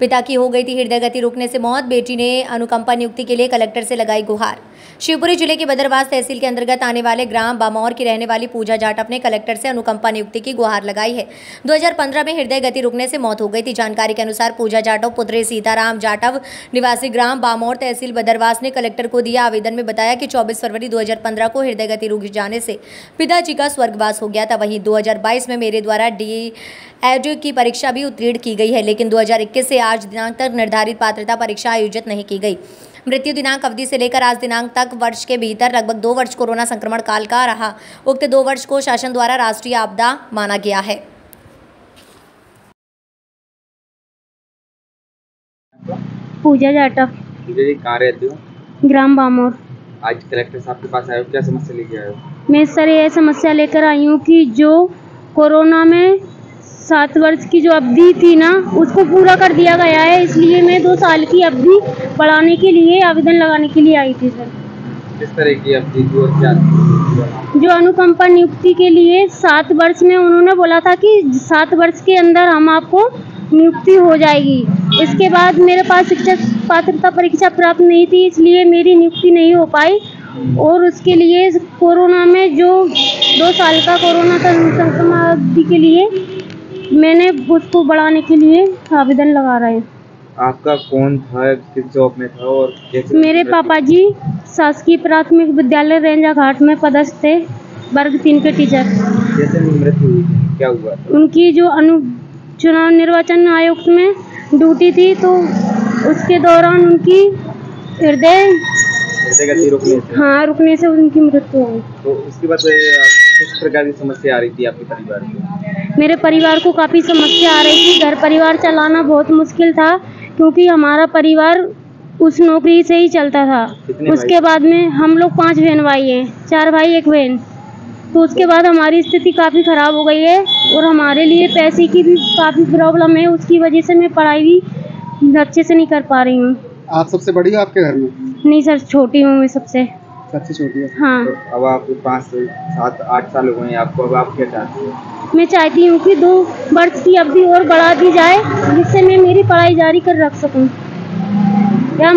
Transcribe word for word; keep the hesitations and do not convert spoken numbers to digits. पिता की हो गई थी हृदय गति रुकने से मौत, बेटी ने अनुकंपा नियुक्ति के लिए कलेक्टर से लगाई गुहार। शिवपुरी जिले के बदरवास तहसील के अंतर्गत आने वाले ग्राम बामौर की रहने वाली पूजा जाटव ने कलेक्टर से अनुकंपा नियुक्ति की गुहार लगाई है। दो हज़ार पंद्रह में हृदय गति रुकने से मौत हो गई थी। जानकारी के अनुसार पूजा जाटव पुत्री सीताराम जाटव निवासी ग्राम बामौर तहसील बदरवास ने कलेक्टर को दिया आवेदन में बताया कि चौबीस फरवरी दो हज़ार पंद्रह को हृदय गति रुक जाने से पिताजी का स्वर्गवास हो गया था। वहीं दो हज़ार बाईस में मेरे द्वारा डी एड की परीक्षा भी उत्तीर्ण की गई है, लेकिन दो हज़ार इक्कीस से आज दिनांक तक निर्धारित पात्रता परीक्षा आयोजित नहीं की गई। मृत्यु दिनांक अवधि से लेकर आज दिनांक तक वर्ष के भीतर लगभग दो वर्ष कोरोना संक्रमण काल का रहा। उक्त दो वर्ष को शासन द्वारा राष्ट्रीय आपदा माना गया है। पूजा जाटव ग्राम बामौर। आज कलेक्टर साहब के पास आए हो, क्या समस्या लेके आए हो? मैं सर ये समस्या लेकर आई हूँ कि जो कोरोना में सात वर्ष की जो अवधि थी ना, उसको पूरा कर दिया गया है, इसलिए मैं दो साल की अवधि बढ़ाने के लिए आवेदन लगाने के लिए आई थी सर। किस तरह की अवधि? जो अनुकंपा नियुक्ति के लिए सात वर्ष में उन्होंने बोला था कि सात वर्ष के अंदर हम आपको नियुक्ति हो जाएगी। इसके बाद मेरे पास शिक्षक पात्रता परीक्षा प्राप्त नहीं थी, इसलिए मेरी नियुक्ति नहीं हो पाई। और उसके लिए कोरोना में जो दो साल का कोरोना का संक्रमण अवधि के लिए मैंने उसको बढ़ाने के लिए आवेदन लगा रहा है। आपका कौन था, किस जॉब में था और कैसे? मेरे पापा जी शासकीय प्राथमिक विद्यालय रेंजा घाट में पदस्थ थे, वर्ग तीन के टीचर। कैसे मृत्यु हुई, क्या हुआ? उनकी जो अनु चुनाव निर्वाचन आयोग में ड्यूटी थी, तो उसके दौरान उनकी हृदय गति रुकने से हाँ रुकने से उनकी मृत्यु हुई। तो उसके बाद किस प्रकार की समस्या आ रही थी आपके परिवार को? मेरे परिवार को काफ़ी समस्या आ रही थी। घर परिवार चलाना बहुत मुश्किल था, क्योंकि हमारा परिवार उस नौकरी से ही चलता था। उसके बाद में हम लोग पाँच बहन भाई हैं, चार भाई एक बहन। तो उसके बाद हमारी स्थिति काफ़ी ख़राब हो गई है और हमारे लिए पैसे की भी काफ़ी प्रॉब्लम है। उसकी वजह से मैं पढ़ाई भी अच्छे से नहीं कर पा रही हूँ। आप सबसे बड़ी हो आपके घर में? नहीं सर, छोटी हूँ मैं, सबसे सबसे छोटी है। हाँ। तो अब आप पाँच सात आठ साल हो गए हैं आपको, अब आप क्या चाहती हैं? मैं चाहती हूँ कि दो वर्ष की अवधि और बढ़ा दी जाए, जिससे मैं मेरी पढ़ाई जारी कर रख सकूँ।